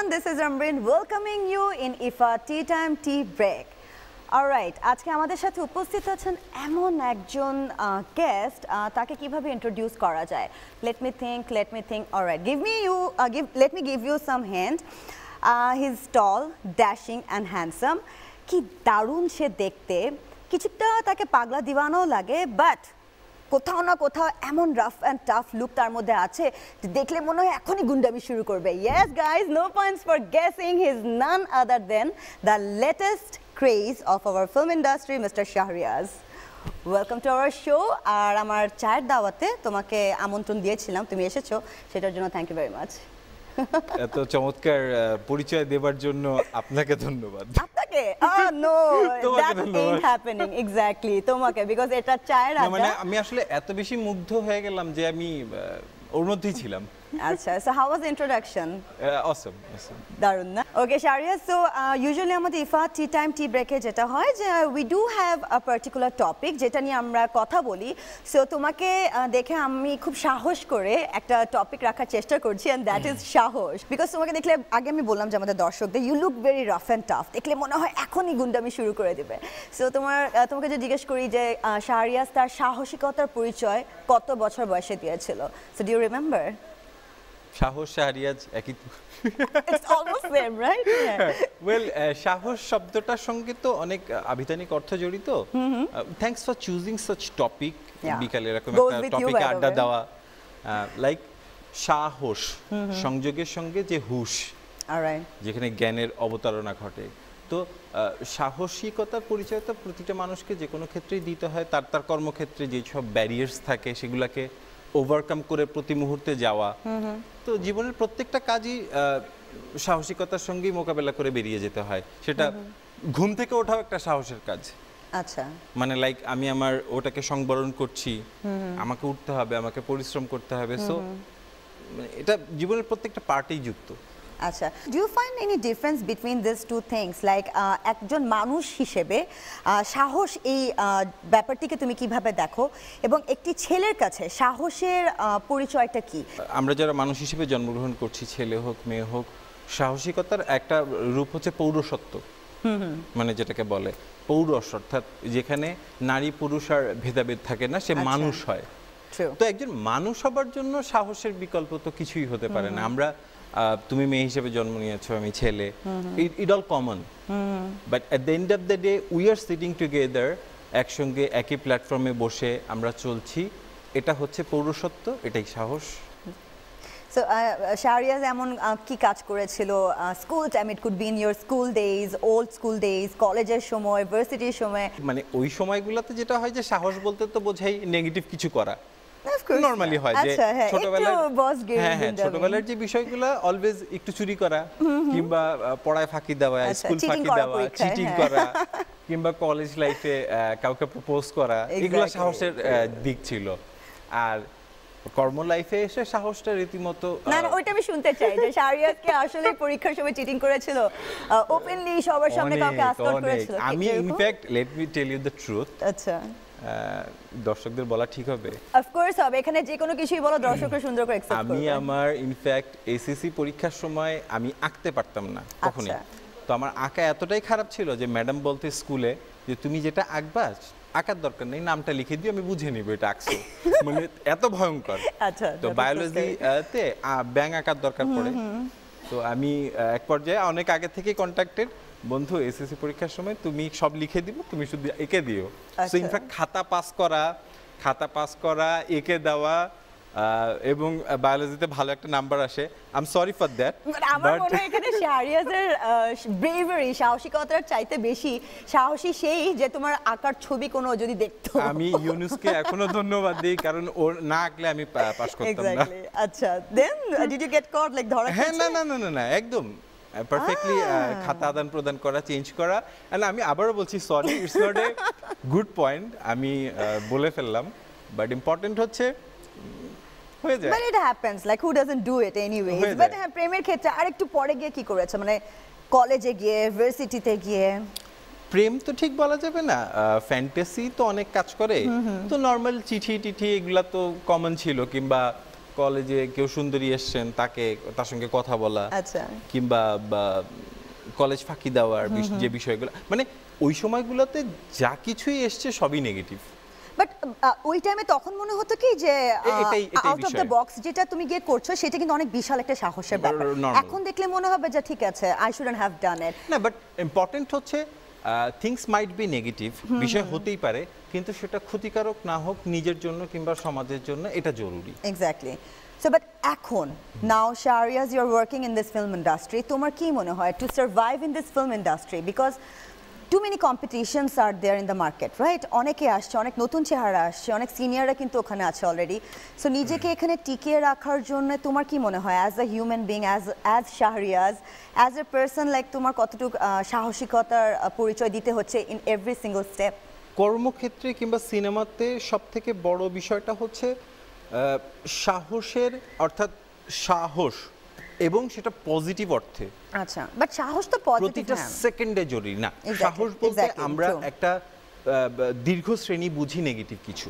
everyone, this is Ambrin welcoming you in IFA Tea Time Tea Break. Alright, আজকে আমাদের সাথে উপস্থিত আছেন এমন একজন guest, তাকে কিভাবে introduce করা যায়? Let me think. Alright, let me give you some hint. He's tall, dashing and handsome. কি দারুণ সে দেখতে, কিছুটা তাকে পাগলা দিওয়ানো লাগে, but কোথাও না কোথাও এমন rough and tough look তার মধ্যে আছে যে দেখলে মনে হয় এখনি গুন্ডামি শুরু করবে। Yes guys, no points for guessing. He is none other than the latest craze of our film industry, Mr. Shahriaz. Welcome to our show. আর আমার চায়ের দাওয়াতে তোমাকে আমন্ত্রণ দিয়েছিলাম, তুমি এসেছো, সেটার জন্য thank you very much. এত চমৎকার পরিচয় দেবার জন্য আপনাকে ধন্যবাদ। আপনাকে? Oh no, that ain't happening exactly. তোমাকে, because এটা চায়ের আড্ডা। মানে আমি আসলে এত বেশি মুগ্ধ হয়ে গেলাম যে আমি ওর মধ্যেই ছিলাম। আচ্ছা, so how was the introduction? Awesome. দারুণ না? Okay, Shahriaz, so usually আমাদের IFA tea time tea break যেটা হয় যে we do have a particular topic যেটা নিয়ে আমরা কথা বলি। So তোমাকে দেখে আমি খুব সাহস করে একটা টপিক রাখার চেষ্টা করছি, and that is সাহস, because তোমাকে দেখলে আগে আমি বললাম যে আমাদের দর্শকদের you look very rough and tough, দেখলে মনে হয় এখনই গুন্ডামি শুরু করে দেবে। So তোমাকে যে জিজ্ঞেস করি যে Shahriaz তার সাহসিকতার পরিচয় কত বছর বয়সে দিয়েছিল? So do you remember? Shahosh Shahriaz ekit. It's almost same, right? Yeah. Well, Shahosh shabdota shonge to onek abhitanik ortho jorito. Thanks for choosing such topic. Bikale erokom ekta topic adda dewa. Like Shahosh সংযোগের সঙ্গে যে হুশ, alright, যেখানে জ্ঞানের অবতারণা ঘটে। তো সাহসিকতার পরিচয় তো প্রতিটা মানুষকে যে কোনো ক্ষেত্রেই দিতে হয়, তার কর্মক্ষেত্রে যে সব ব্যারিয়ার্স থাকে সেগুলোকে ওভারকাম করে প্রতি মুহূর্তে যাওয়া। তো জীবনের প্রত্যেকটা কাজই সাহসিকতার সঙ্গেই মোকাবেলা করে বেরিয়ে যেতে হয়, সেটা ঘুম থেকে ওঠাও একটা সাহসের কাজ। আচ্ছা, মানে লাইক আমি আমার ওটাকে সংবরণ করছি, আমাকে উঠতে হবে, আমাকে পরিশ্রম করতে হবে, সো এটা জীবনের প্রত্যেকটা পার্টেই যুক্ত। আচ্ছা, do you find any difference between this two things, like একজন মানুষ হিসেবে সাহস এই ব্যাপারটিকে তুমি কিভাবে দেখো, এবং একটি ছেলের কাছে সাহসের পরিচয়টা কি? আমরা যারা মানুষ হিসেবে জন্মগ্রহণ করছি, ছেলে হোক মেয়ে হোক, সাহসিকতার একটা রূপ হচ্ছে পৌরসত্ব, মানে যেটাকে বলে পৌরস, অর্থাৎ যেখানে নারী পুরুষ আর ভেদাভেদ থাকে না, সে মানুষ হয়। তো একজন মানুষ হবার জন্য সাহসের বিকল্প তো কিছুই হতে পারে না। আমরা তুমি মেয়ে হিসেবে জন্ম নিয়েছো, আমি ছেলে, it all common, but at the end of the day we are sitting together, একসঙ্গে একই প্ল্যাটফর্মে বসে আমরা চলছি, এটা হচ্ছে পৌরসত্ব, এটাই সাহস। So Shahriaz এমন কি কাজ করেছিল school time? It could be in your school days, old school days, কলেজের সময়, ভার্সিটির সময়, মানে ওই সময়গুলোতে যেটা হয় যে সাহস বলতে তো বোঝাই নেগেটিভ কিছু করা, নরমালি হয় যে ছোটবেলার যে বিষয়গুলো অলওয়েজ একটু চুরি করা, কিংবা পড়ায় ফাঁকি দেওয়া, স্কুল ফাঁকি দেওয়া, চিটিং করা, কিংবা কলেজ লাইফে কাউকে প্রপোজ করা, এগুলো সাহসের দিক ছিল। আর কর্ম লাইফে এসে সাহসটা রীতিমতো, না না ওইটা আমি শুনতে চাই যে শাহরিয়াজ কি আসলে পরীক্ষার সময় চিটিং করেছিল, ওপেনলি সবার সামনে কাউকে আসল করেছিল? আমি in fact let me tell you the truth. আচ্ছা, দর্শকদের বলা ঠিক হবে? অফ কোর্স হবে, এখানে যে কোনো কিছুই বলো, দর্শকরা সুন্দর করে অ্যাকসেপ্ট করবে। আমি আমার ইনফ্যাক্ট এসএসসি পরীক্ষার সময় আমি আঁকতে পারতাম না কখনোই। তো আমার আঁকা এতটাই খারাপ ছিল যে ম্যাডাম বলতে স্কুলে যে তুমি যেটা আঁকবা আঁকার দরকার নেই, নামটা লিখে দিও, আমি বুঝে নিব এটা আঁকছো, মানে এত ভয়ঙ্কর। আচ্ছা, তো বায়োলজিতে ব্যাঙ আঁকার দরকার পড়ে, তো আমি এক পর্যায়ে অনেক আগে থেকে কন্ট্যাক্টেড, বন্ধু এসএসসি পরীক্ষার সময় তুমি সব লিখে দিবো, তুমি শুধু এঁকে দিও। সো ইনফ্যাক্ট খাতা পাস করা, এঁকে দেওয়া, এবং বায়োলজিতে ভালো একটা নাম্বার আসে। I am sorry for that. আমার মনে হয় এখানে শাহরিয়াজের ব্রেভারি, সাহসিকতার চাইতে বেশি সাহসী সেই যে তোমার আঁকার ছবি কোনো যদি দেখতো। আমি ইউনুসকে এখনো ধন্যবাদ দিই, কারণ ওর না আঁকলে আমি পাস করতাম না। আচ্ছা, then did you get caught like ধরা? হ্যাঁ, না না না না, একদম পারফেক্টলি খাতা আদান প্রদান করা, চেঞ্জ করা। এন্ড আমি আবারও বলছি sorry, it's not a good point, আমি বলে ফেললাম, বাট ইম্পর্টেন্ট হচ্ছে হয়ে যায়, but it happens, like who doesn't do it anyways. But প্রেমের ক্ষেত্রে আরেকটু পরে গিয়ে কি করেছে, মানে কলেজে গিয়ে, ভার্সিটিতে গিয়ে? প্রেম তো ঠিক বলা যাবে না, ফ্যান্টাসি তো অনেক কাজ করে, তো নর্মাল চিঠি টিঠি এগুলা তো কমন ছিল, কিংবা কলেজে কেউ সুন্দরী এসেছেন তাকে তার সঙ্গে কথা বলা আচ্ছা কিংবা কলেজ ফাঁকি দেওয়ার যে বিষয়গুলো মানে ওই সময়গুলোতে যা কিছুই এসেছে সবই নেগেটিভ but ওই টাইমে তখন মনে হতো কি যে আউট অফ দ্য বক্স যেটা তুমি গিয়ে করছো সেটা কিন্তু অনেক বিশাল একটা সাহসের ব্যাপার এখন দেখলে মনে হবে যে ঠিক আছে I shouldn't have done it না বাট ইম্পর্টেন্ট হচ্ছে things might be negative বিষয় হতেই পারে কিন্তু সেটা ক্ষতিকারক না হোক নিজের জন্য কিংবা সমাজের জন্য এটা জরুরি exactly so but এখন now Shahriaz you are working in this film industry তোমার কি মনে হয় to survive in this film industry because too many competitions are there in the market right অনেকে আসছে অনেক নতুন চেহারা আসছে অনেক সিনিয়ররা কিন্তু ওখানে আছে অলরেডি সো নিজেকে এখানে টিকিয়ে রাখার জন্য তোমার কি মনে হয় as a human being as Shahriaz as a person like তোমার কতটুকু সাহসিকতার পরিচয় দিতে হচ্ছে in every single step কর্মক্ষেত্রে কিংবা সিনেমাতে সবথেকে বড় বিষয়টা হচ্ছে সাহসের অর্থাৎ সাহস এবং সেটা পজিটিভ অর্থে আচ্ছা বাট সাহস তো পজিটিভ না সেকেন্ডে জরুরি না সাহস বলতে আমরা একটা দীর্ঘ শ্রেণী বুঝি নেগেটিভ কিছু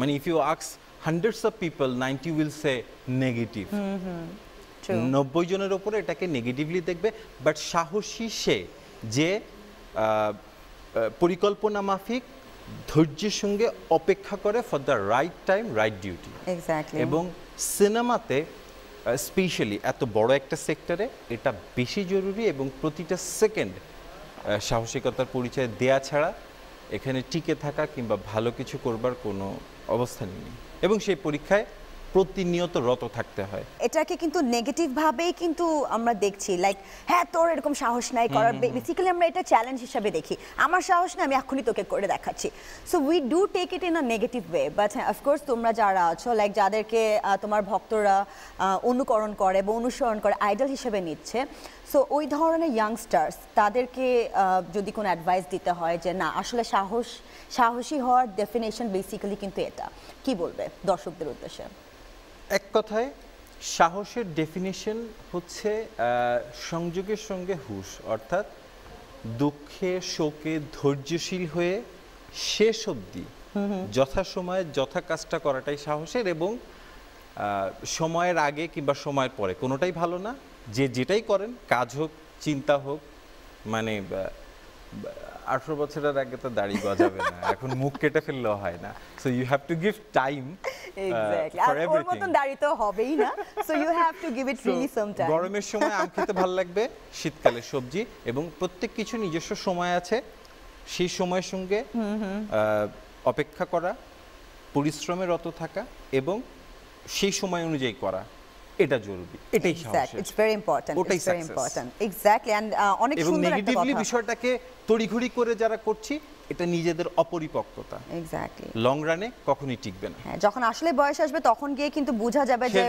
মানে if you ask hundreds of people 90 will say negative 90 জনের উপরে এটাকে নেগেটিভলি দেখবে বাট সাহসী সে যে পরিকল্পনা মাফিক ধৈর্যের সঙ্গে অপেক্ষা করে for the right time right duty এবং সিনেমাতে especially at the বড় একটা সেক্টরে এটা বেশি জরুরি এবং প্রতিটা সেকেন্ড সাহসিকতার পরিচয় দেয়া ছাড়া এখানে টিকে থাকা কিংবা ভালো কিছু করবার কোনো অবস্থান নেই এবং সেই পরীক্ষায় প্রতিনিয়ত রত থাকতে হয় এটাকে কিন্তু নেগেটিভ ভাবেই কিন্তু আমরা দেখছি লাইক হ্যাঁ তোর এরকম সাহস নাই করার বেসিক্যালি আমরা এটা চ্যালেঞ্জ হিসেবে দেখি আমার সাহস না আমি এখনই তোকে করে দেখাচ্ছি so we do take it in a negative way but of course তোমরা যারা আছো লাইক যাদেরকে তোমার ভক্তরা অনুকরণ করে বা অনুসরণ করে আইডল হিসেবে নিচ্ছে সো ওই ধরনের ইয়াংস্টার্স তাদেরকে যদি কোনো অ্যাডভাইস দিতে হয় যে না আসলে সাহসী হওয়ার ডেফিনেশন বেসিক্যালি কিন্তু এটা কি বলবে দর্শকদের উদ্দেশ্যে এক কথায় সাহসের ডেফিনিশন হচ্ছে সংযোগের সঙ্গে হুঁশ অর্থাৎ দুঃখে শোকে ধৈর্যশীল হয়ে শেষ অবধি যথা সময়ে যথা কাজটা করাটাই সাহসের এবং সময়ের আগে কিংবা সময়ের পরে কোনোটাই ভালো না যে যেটাই করেন কাজ হোক চিন্তা হোক মানে 18 বছরের আগে তো দাড়ি গজাবে না এখন মুখ কেটে ফেললেও হয় না so you have to give time exactly আর ওর মতন দাড়ি তো হবেই না so you have to give it really some time গরমের সময় আম খেতে ভালো লাগবে শীতকালে সবজি এবং প্রত্যেক কিছু নিজস্ব সময় আছে সেই সময়ের সঙ্গে অপেক্ষা করা পরিশ্রমে রত থাকা এবং সেই সময় অনুযায়ী করা এটা জরুরি এটাই সাহস it's very important it's very important exactly and অনেক সুন্দর একটা কথা নেগেটিভলি বিষয়টাকে তড়িঘড়ি করে যারা করছি এটা নিজেদের অপরিপক্কতা এক্স্যাক্টলি লং রানে কখনোই টিকবে না হ্যাঁ যখন আসলে বয়স আসবে তখন গিয়ে কিন্তু বোঝা যাবে যে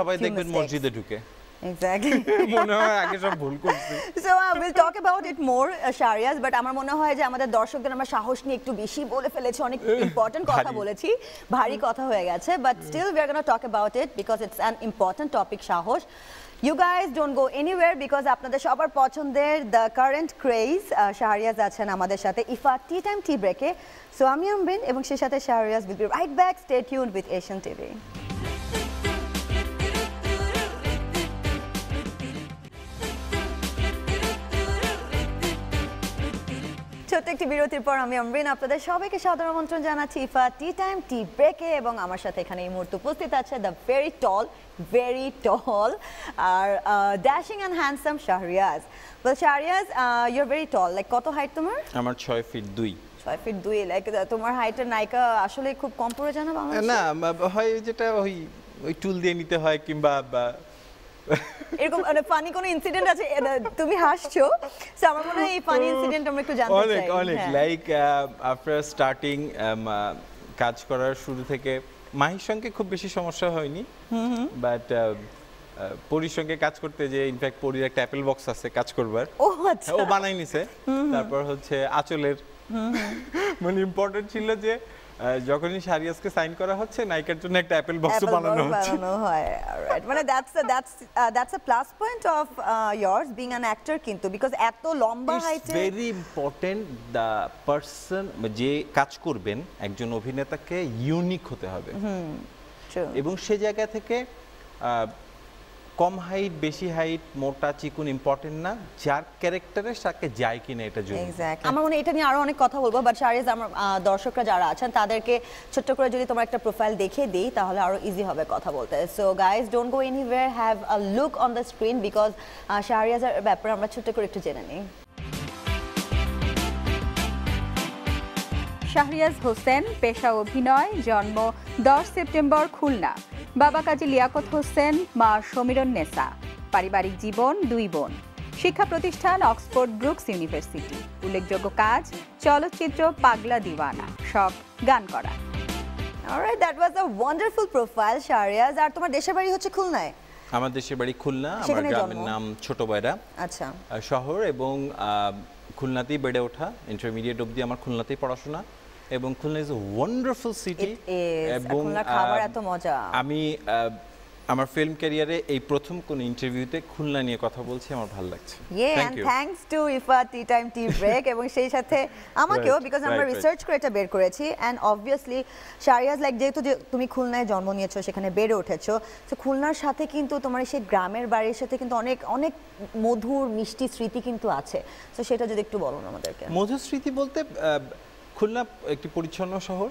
সবাই দেখবেন মসজিদে ঢুকে Exactly. So we'll talk about it more, Shahriaz. But আমার মনে হয় যে আমাদের দর্শকদের আমরা সাহস নিয়ে একটু বেশি বলে ফেলেছি অনেক ইম্পর্টেন্ট কথা বলেছি ভারী কথা হয়ে গেছে but still we are going to talk about it because it's an important topic সাহস You guys don't go anywhere because আপনাদের সবার পছন্দের the current craze Shahriaz আছেন আমাদের সাথে IFA tea time tea break এ So আমি Ambrin এবং সেই সাথে Shahriaz will be right back stay tuned with Asian TV প্রত্যেকটি বিরতির পর আমি Ambrin আপনাদের সবাইকে সাদর আমন্ত্রণ জানাচ্ছি IFA টি টাইম টি ব্রেকে এবং আমার সাথে এখানে এই মুহূর্তে উপস্থিত আছে দ্য very tall আর dashing and handsome Shahriaz well Shahriaz you're very tall like কত হাইট তোমার আমার 6 ফিট 2 6 ফিট 2 like তোমার হাইটের নায়িকা আসলে খুব কম পড়ে জানা না হয় যেটা ওই টুল দিয়ে নিতে হয় কিংবা এরকম একটা ফানি কোন ইনসিডেন্ট আছে তুমি হাসছো সো আমার মনে হয় এই ফানি ইনসিডেন্ট আমরা একটু জানতে চাই অনেক লাইক আফটার স্টার্টিং কাজ করার শুরু থেকে মাহির সঙ্গে খুব বেশি সমস্যা হয়নি বাট পরির সঙ্গে কাজ করতে যে ইনফ্যাক্ট পরির একটা অ্যাপেল বক্স আছে কাজ করবার ও আচ্ছা ও বানাই নিছে তারপর হচ্ছে আঁচলের মানে ইম্পর্টেন্ট ছিল যে যখনই Shahriazকে সাইন করা হচ্ছে নাইকার জন্য একটা অ্যাপেল বক্স বানানো হচ্ছে অলরাইট মানে that's a plus point of years being an actor কিন্তু বিকজ এত লম্বা হাইটে it's very important the person যে কাজ করবেন একজন অভিনেতাকে ইউনিক হতে হবে এবং সেই জায়গা থেকে কম হাইট বেশি হাইট মোটা চিকুন ইম্পর্টেন্ট না, যার ক্যারেক্টারের সাথে যায় কিনা এটা জরুরি। এক্স্যাক্ট, আমরা মনে এটা নিয়ে আরো অনেক কথা বলবো, বাট শাহরিজ আমার দর্শকরা যারা আছেন তাদেরকে ছোট করে যদি তোমরা একটা প্রোফাইল দেখে দেই তাহলে আরো ইজি হবে কথা বলতে। So guys don't go anywhere, have a look on the screen because শাহরিয়াজের ব্যাপারে আমরা ছোট করে একটু জেনে নিই। শাহরিয়াজ হোসেন, পেশা অভিনয়, জন্ম 10 সেপ্টেম্বর খুলনা, বাবা কাজী লিয়াকত হোসেন, মা সমীরন নেসা, পারিবারিক জীবন 2 বোন, শিক্ষা প্রতিষ্ঠান অক্সফোর্ড ব্রুকস ইউনিভার্সিটি, উল্লেখযোগ্য কাজ চলচ্চিত্র পাগলা দিওয়ানা, শখ গান করা। Alright, that was a wonderful profile Shahriaz. আর তোমার দেশের বাড়ি হচ্ছে খুলনায়? আমার দেশের বাড়ি খুলনা, আমার গ্রামের নাম ছোট বয়রা। আচ্ছা, শহর এবং খুলনাতেই বেড়ে ওঠা, ইন্টারমিডিয়েট অবধি আমার খুলনাতেই পড়াশোনা এবং Khulna is a wonderful city এবং খাবার এত মজা। আমি আমার ফিল্ম ক্যারিয়ারে এই প্রথম কোন ইন্টারভিউতে খুলনা নিয়ে কথা বলছি, আমার ভালো লাগছে। Thank you, thanks to IFA tea time T break এবং সেই সাথে আমাকেও, বিকজ আমরা রিসার্চ করে এটা বের করেছি। অ্যান্ড অবভিয়াসলি শাহরিয়াজ, লাইক যেহেতু তুমি খুলনায় জন্ম নিয়েছো, সেখানে বেড়ে উঠেছো, তো খুলনার সাথে কিন্তু তোমার সেই গ্রামের বাড়ির সাথে কিন্তু অনেক অনেক মধুর মিষ্টি স্মৃতি কিন্তু আছে, তো সেটা যদি একটু বলো না আমাদেরকে। মধুর স্মৃতি বলতে, খুলনা একটি পরিচ্ছন্ন শহর,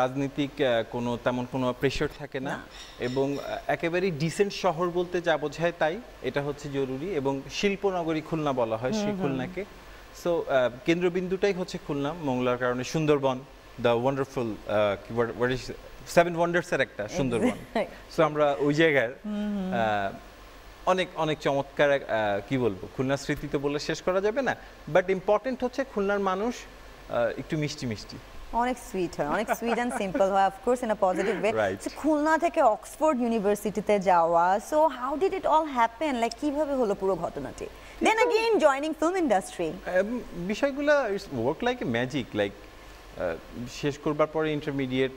রাজনৈতিক কোনো তেমন কোনো প্রেশার থাকে না এবং একেবারে ডিসেন্ট শহর বলতে যা বোঝায় তাই, এটা হচ্ছে জরুরি। এবং শিল্পনগরী খুলনা বলা হয় সেই খুলনাকে, সো কেন্দ্রবিন্দুটাই হচ্ছে খুলনা। মংলার কারণে সুন্দরবন, দ্য ওয়ান্ডারফুল সেভেন ওয়ান্ডার্সের একটা সুন্দরবন, সো আমরা ওই জায়গায় অনেক অনেক চমৎকার, কি বলবো, খুলনার স্মৃতি তো বলে শেষ করা যাবে না, বাট ইম্পর্টেন্ট হচ্ছে খুলনার মানুষ একটু মিষ্টি মিষ্টি, অনেক সুইট হয়, অনেক সুইট অ্যান্ড সিম্পল হয়, of course in a positive way. So Khulna থেকে অক্সফোর্ড ইউনিভার্সিটিতে যাওয়া, so how did it all happen, like কিভাবে হলো পুরো ঘটনাটি? Then again joining film industry, বিষয়গুলো it's work like a magic. Like শেষ করবার পরে ইন্টারমিডিয়েট,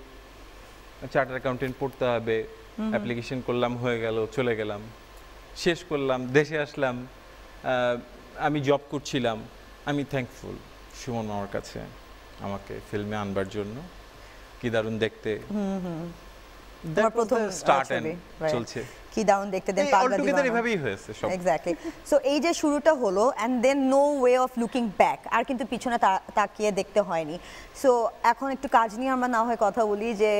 চার্টার্ড অ্যাকাউন্টেন্ট পড়তে হবে, অ্যাপ্লিকেশন করলাম, হয়ে গেল, চলে গেলাম, শেষ করলাম, দেশে আসলাম, আমি জব করছিলাম। আমি থ্যাঙ্কফুল সুমন আমার কাছে, আমাকে ফিল্মে আনবার জন্য, কি দারুণ দেখতে। কি দারুণ দেখতে, দেন পাগলা দিওয়ানা, এভাবেই হয়েছে সব। এক্স্যাক্টলি, সো এই যে শুরুটা হলো, and then no way of looking back, আর কিন্তু পিছনে তাকিয়ে দেখতে হয়নি। সো এখন একটু কাজ নিয়ে আমরা না হয় কথা বলি, যে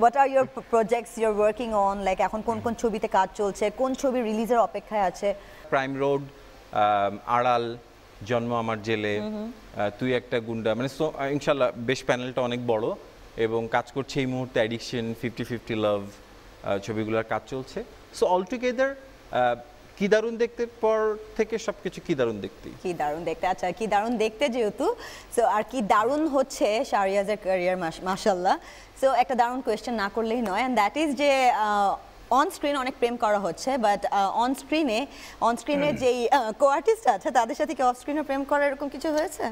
what are your projects you are working on, like এখন কোন কোন ছবিতে কাজ চলছে, কোন ছবি রিলিজের অপেক্ষায় আছে? প্রাইম রোড, আড়াল, জন্ম আমার জেলে, তুই একটা গুন্ডা, মানে ইনশাল্লাহ বেশ প্যানেলটা অনেক বড় এবং কাজ করছে এই মুহূর্তে অ্যাডিকশন, 50-50 লাভ, ছবিগুলোর কাজ চলছে। সো অল টুগেদার কি দারুণ দেখতে পর থেকে সবকিছু কি দারুণ দেখতে, কি দারুণ দেখতে। আচ্ছা, কি দারুণ দেখতে যেহেতু, সো আর কি দারুণ হচ্ছে শাহরিয়াজের ক্যারিয়ার, মাশাআল্লাহ। সো একটা দারুণ কোয়েশ্চেন না করলেই নয়, অ্যান্ড দ্যাট ইজ যে অন স্ক্রিন অনেক প্রেম করা হচ্ছে, বাট অন স্ক্রিনে যেই কো আর্টিস্ট আছে তাদের সাথে কি অফ স্ক্রিনে প্রেম করার এরকম কিছু হয়েছে?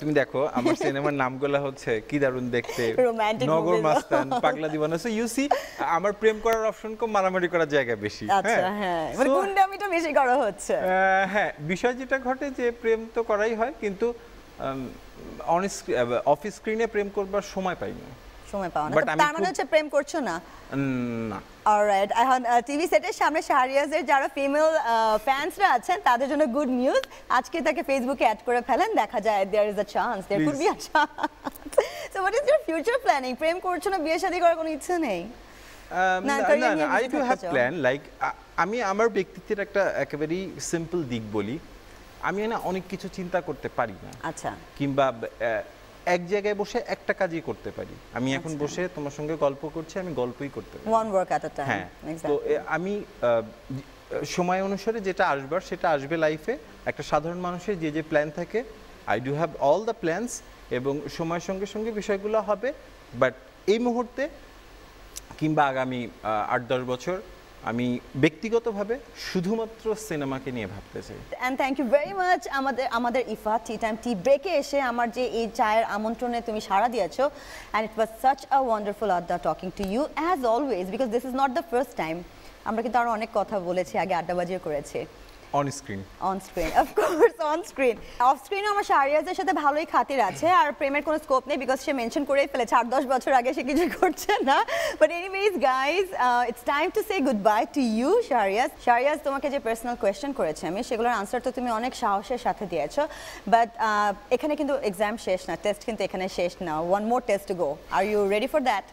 তুমি দেখো আমার সিনেমার নামগুলো হচ্ছে কি দারুণ দেখতে, রোমান্টিক, নগর মাস্তান, পাগলা দিওয়ানা, সো ইউ সি আমার প্রেম করার অপশন কম, মারামারি করার জায়গা বেশি। আচ্ছা, হ্যাঁ, মানে গুন্ডামিটা বেশি করা হচ্ছে। হ্যাঁ, বিষয় যেটা ঘটে যে প্রেম তো করাই হয়, কিন্তু অফ স্ক্রিনে প্রেম করবার সময় পাই না। প্রেম করছো না? অলরাইট, এখন টিভি সেটের সামনে শাহরিয়াজের যারা ফিমেল ফ্যান্সরা আছেন তাদের জন্য গুড নিউজ, আজকে তাকে ফেসবুকে অ্যাড করে ফেলেন, দেখা যায় there is a chance, there could be a chance. So what is your future planning? প্রেম করছো না, বিয়ে শাদী করার কোনো ইচ্ছে নেই? I do have plan, like আমি আমার ব্যক্তিত্বের একটা একেবারেই সিম্পল দিক বলি, আমি না অনেক কিছু চিন্তা করতে পারি না। আচ্ছা, কিংবা এক জায়গায় বসে একটা কাজই করতে পারি। আমি এখন বসে তোমার সঙ্গে গল্প করছি, আমি গল্পই করতে পারি, one work at a time. হ্যাঁ, তো আমি সময় অনুসারে যেটা আসবে সেটা আসবে। লাইফে একটা সাধারণ মানুষের যে যে প্ল্যান থাকে, I do have all the plans, এবং সময়ের সঙ্গে সঙ্গে বিষয়গুলো হবে। বাট এই মুহূর্তে কিংবা আগামী 8-10 বছর আমি ব্যক্তিগতভাবে শুধুমাত্র সিনেমাকে নিয়ে ভাবতে চাই। And thank you very much আমাদের IFA টি টাইম টি ব্রেকে এসে আমার যে এই চায়ের আমন্ত্রণে তুমি সাড়া দিয়েছো, and it was such a wonderful adda talking to you as always, because this is not the first time. আমরা কিন্তু আরও অনেক কথা বলেছি আগে, আড্ডাবাজিও করেছি। On screen. On screen, of course, on screen. Off screen, our Shahriaz is a very good person. Our premier has no scope because she mentioned that she has 8-10 years. But anyways, guys, it's time to say goodbye to you, Shahriaz. Shahriaz, you have a personal question. I have given answer to you with Shahriaz. But the exam is not test is not. One more test to go. Are you ready for that?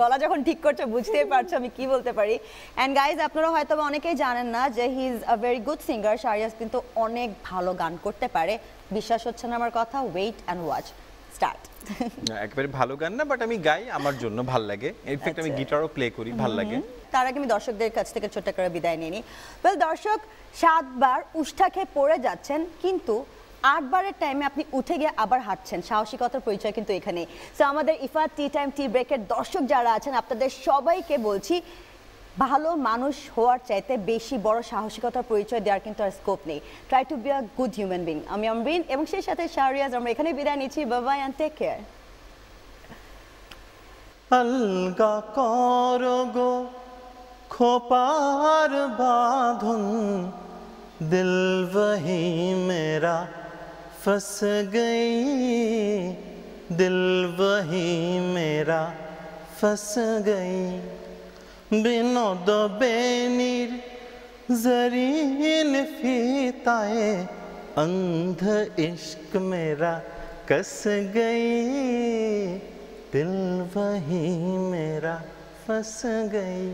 গলা যখন ঠিক করতে বুঝতে পারছো আমি কি বলতে পারি এন্ড গাইস আপনারা হয়তোবা অনেকেই জানেন না যে he is a very good singer Shahriaz কিন্তু অনেক ভালো গান করতে পারে বিশ্বাস হচ্ছে না আমার কথা ওয়েট এন্ড ওয়াচ স্টার্ট না একবারে ভালো গান না বাট আমি গাই আমার জন্য ভালো লাগে ইনফ্যাক্ট আমি গিটারও প্লে করি ভালো লাগে তার আগে আমি দর্শকদের কাছ থেকে ছোট করে বিদায় নিয়ে নি ওয়েল দর্শক সাতবার উষ্ঠা খেয়ে পড়ে যাচ্ছেন কিন্তু আটবারের টাইমে আপনি উঠে গিয়ে আবার হাঁটছেন সাহসিকতার পরিচয় কিন্তু এখানে সো আমাদের ইফা টি টাইম টি ব্রেকের দর্শক যারা আছেন আপনাদের সবাইকে বলছি ভালো মানুষ হওয়ার চাইতে বেশি বড় সাহসিকতার পরিচয় দেওয়ার কিন্তু আর স্কোপ নেই try to be a good human being আমি আমরিন এবং সেই সাথে শাহরিয়াজ আমরা এখানে বিদায় নিচ্ছি bye bye and take care আলগা করগো খোপার বাঁধন দিল ওহি মেরা फस गई दिल वही मेरा फस गई बिनो दो बेनीर जरीन फीताए अंध इश्क मेरा कस गई दिल वही मेरा फस गई